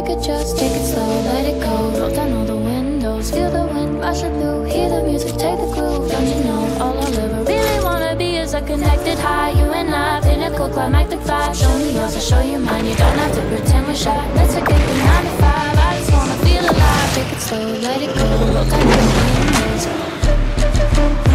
we could just take it slow, let it go. Roll down all the windows, feel the wind rush through, hear the music, take the groove. Don't you know, all I ever really wanna be is a connected high. You and I, pinnacle, climactic vibe. Show me yours, I'll show you mine. You don't have to pretend we're shy. Let's forget the 9 to 5. I just wanna feel alive. Take it slow, let it go. Roll down all the windows.